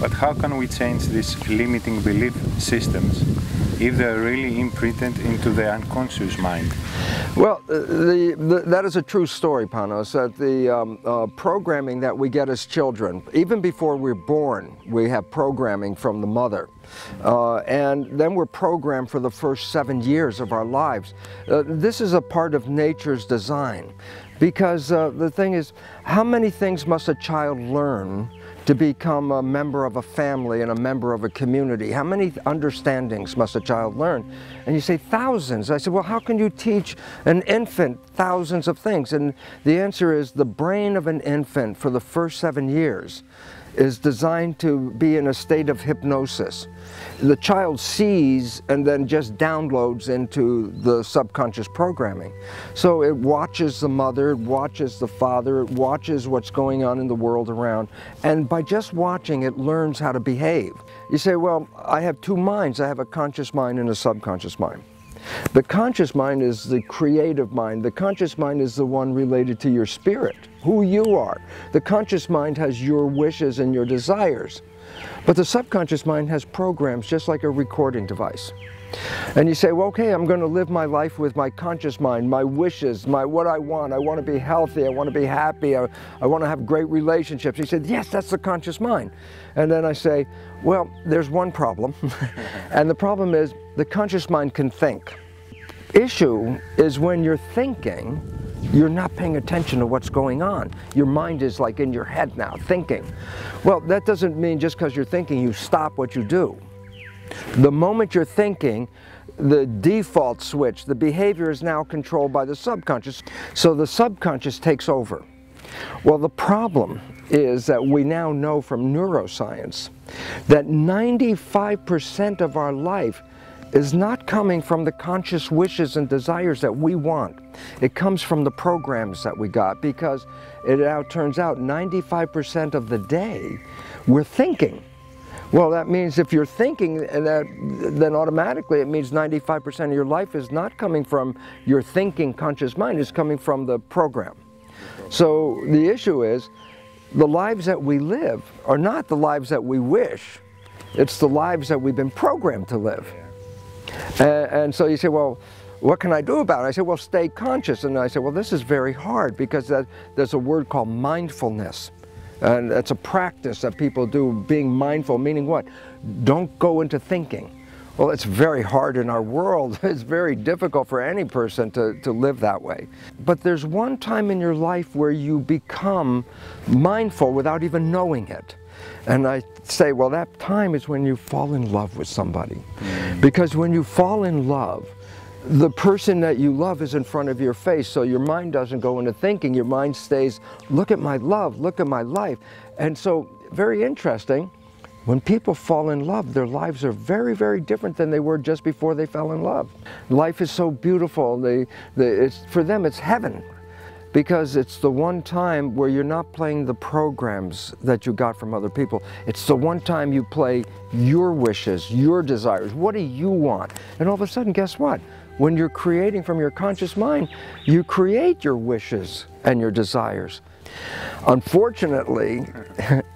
But how can we change these limiting belief systems if they're really imprinted into the unconscious mind? Well, that is a true story, Panos, that the programming that we get as children, even before we're born, we have programming from the mother. And then we're programmed for the first 7 years of our lives. This is a part of nature's design, because the thing is, how many things must a child learn to become a member of a family and a member of a community? How many understandings must a child learn? And you say, thousands. I said, well, how can you teach an infant thousands of things? And the answer is, the brain of an infant for the first 7 years is designed to be in a state of hypnosis. The child sees and then just downloads into the subconscious programming. So it watches the mother, it watches the father, it watches what's going on in the world around, and by just watching, it learns how to behave. You say, well, I have two minds. I have a conscious mind and a subconscious mind. The conscious mind is the creative mind. The conscious mind is the one related to your spirit, who you are. The conscious mind has your wishes and your desires. But the subconscious mind has programs, just like a recording device. And you say, well, okay, I'm going to live my life with my conscious mind, my wishes, my what I want. I want to be healthy. I want to be happy. I want to have great relationships. He said, yes, that's the conscious mind. And then I say, well, there's one problem. And the problem is, the conscious mind can think. Issue is when you're thinking, you're not paying attention to what's going on. Your mind is like in your head now, thinking. Well, that doesn't mean just because you're thinking, you stop what you do. The moment you're thinking, the default switch, the behavior is now controlled by the subconscious, so the subconscious takes over. Well, the problem is that we now know from neuroscience that 95% of our life is not coming from the conscious wishes and desires that we want. It comes from the programs that we got, because it now turns out 95% of the day we're thinking. Well, that means if you're thinking, then automatically it means 95% of your life is not coming from your thinking conscious mind, it's coming from the program. So the issue is, the lives that we live are not the lives that we wish, it's the lives that we've been programmed to live. And so you say, well, what can I do about it? I said, well, stay conscious. And I said, well, this is very hard, because there's a word called mindfulness. And that's a practice that people do, being mindful, meaning what? Don't go into thinking. Well, it's very hard in our world. It's very difficult for any person to live that way. But there's one time in your life where you become mindful without even knowing it. And I say, well, that time is when you fall in love with somebody. Because when you fall in love, the person that you love is in front of your face, so your mind doesn't go into thinking. Your mind stays, look at my love, look at my life. And so, very interesting, when people fall in love, their lives are very, very different than they were just before they fell in love. Life is so beautiful. For them, it's heaven, because it's the one time where you're not playing the programs that you got from other people. It's the one time you play your wishes, your desires. What do you want? And all of a sudden, guess what? When you're creating from your conscious mind, you create your wishes and your desires. Unfortunately,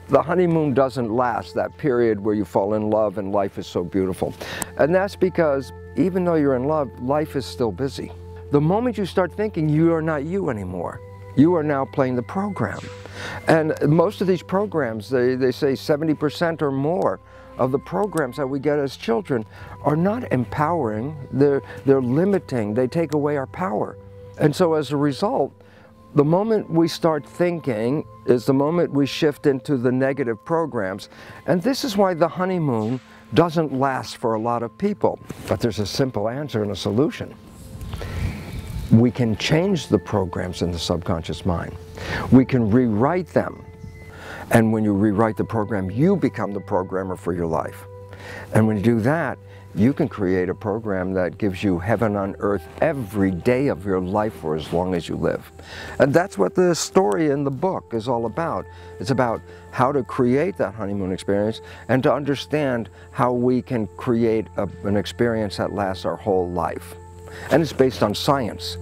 the honeymoon doesn't last, that period where you fall in love and life is so beautiful. And that's because even though you're in love, life is still busy. The moment you start thinking, you are not you anymore. You are now playing the program. And most of these programs, they say 70% or more of the programs that we get as children are not empowering, they're limiting, they take away our power. And so as a result, the moment we start thinking is the moment we shift into the negative programs. And this is why the honeymoon doesn't last for a lot of people. But there's a simple answer and a solution. We can change the programs in the subconscious mind. We can rewrite them. And when you rewrite the program, you become the programmer for your life. And when you do that, you can create a program that gives you heaven on earth every day of your life for as long as you live. And that's what the story in the book is all about. It's about how to create that honeymoon experience and to understand how we can create an experience that lasts our whole life. And it's based on science.